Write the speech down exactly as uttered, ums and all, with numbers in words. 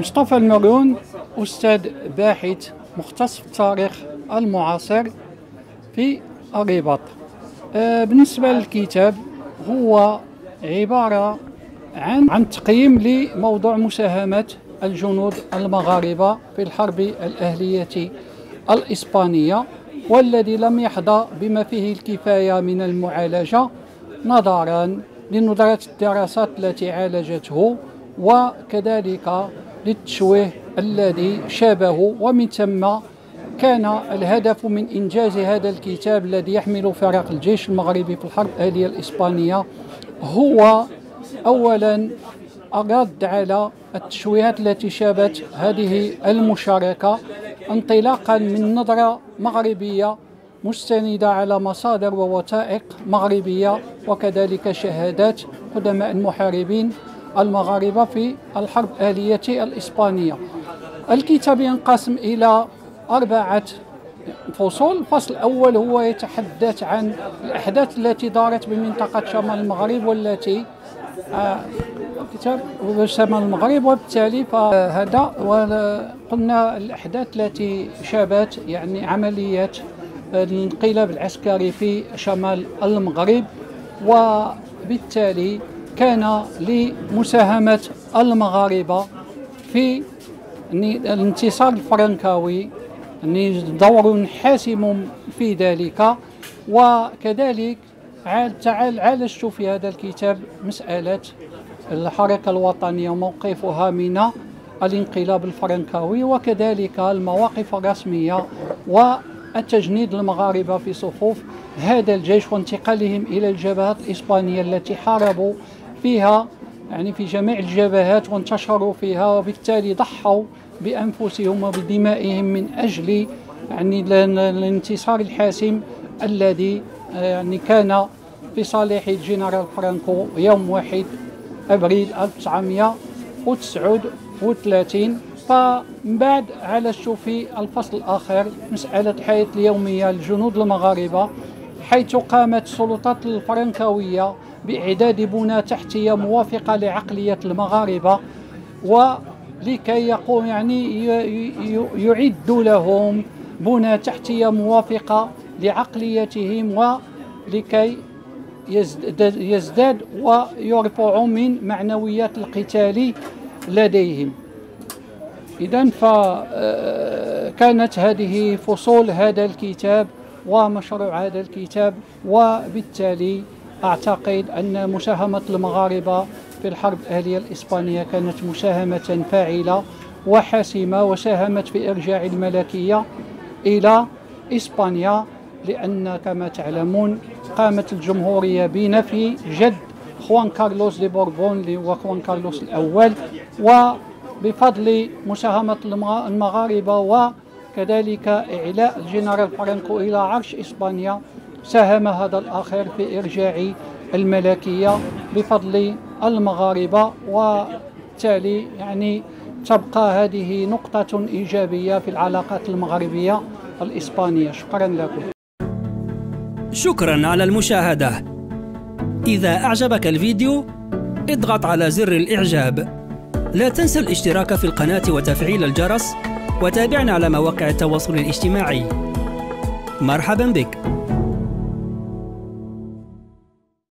مصطفى المرون أستاذ باحث مختص في التاريخ المعاصر في الرباط. بالنسبة للكتاب هو عبارة عن عن تقييم لموضوع مساهمة الجنود المغاربة في الحرب الأهلية الإسبانية، والذي لم يحظى بما فيه الكفاية من المعالجة نظرا لندرة الدراسات التي عالجته، وكذلك للتشويه الذي شابه. ومن ثم كان الهدف من إنجاز هذا الكتاب الذي يحمل فرق الجيش المغربي في الحرب الأهلية الإسبانية هو أولا الرد على التشويهات التي شابت هذه المشاركة انطلاقا من نظرة مغربية مستندة على مصادر ووثائق مغربية، وكذلك شهادات قدماء المحاربين المغاربة في الحرب الأهلية الإسبانية. الكتاب ينقسم إلى أربعة فصول. الفصل الأول هو يتحدث عن الأحداث التي دارت بمنطقة شمال المغرب والتي شمال المغرب، وبالتالي فهذا وقلنا الأحداث التي شابت يعني عملية الانقلاب العسكري في شمال المغرب، وبالتالي كان لمساهمة المغاربة في الانتصار الفرنكاوي دور حاسم في ذلك. وكذلك عالجت في هذا الكتاب مسألة الحركة الوطنية وموقفها من الانقلاب الفرنكاوي، وكذلك المواقف الرسمية والتجنيد المغاربة في صفوف هذا الجيش وانتقالهم إلى الجبهات الإسبانية التي حاربوا فيها يعني في جميع الجبهات وانتشروا فيها، وبالتالي ضحوا بأنفسهم وبدمائهم من أجل يعني الانتصار الحاسم الذي يعني كان في صالح الجنرال فرانكو يوم واحد أبريل ألف وتسعمائة وتسعة وثلاثين. فمن بعد عالجت في الفصل الآخر مسألة الحياة اليومية للجنود المغاربة، حيث قامت السلطات الفرنكاوية بإعداد بنى تحتية موافقة لعقلية المغاربة، ولكي يقوم يعني يعد لهم بنى تحتية موافقة لعقليتهم، ولكي يزداد ويرفعوا من معنويات القتال لديهم. إذن فكانت هذه فصول هذا الكتاب ومشروع هذا الكتاب، وبالتالي أعتقد أن مساهمة المغاربة في الحرب الأهلية الإسبانية كانت مساهمة فاعلة وحاسمة، وساهمت في إرجاع الملكية إلى إسبانيا، لأن كما تعلمون قامت الجمهورية بنفي جد خوان كارلوس دي بوربون اللي هو خوان كارلوس الأول، وبفضل مساهمة المغاربة وكذلك إعلاء الجنرال فرانكو إلى عرش إسبانيا ساهم هذا الآخر في إرجاع الملكية بفضل المغاربة. وبالتالي يعني تبقى هذه نقطة إيجابية في العلاقات المغربية الإسبانية. شكرا لكم. شكرا على المشاهدة. إذا أعجبك الفيديو اضغط على زر الإعجاب. لا تنسى الاشتراك في القناة وتفعيل الجرس، وتابعنا على مواقع التواصل الاجتماعي. مرحبا بك.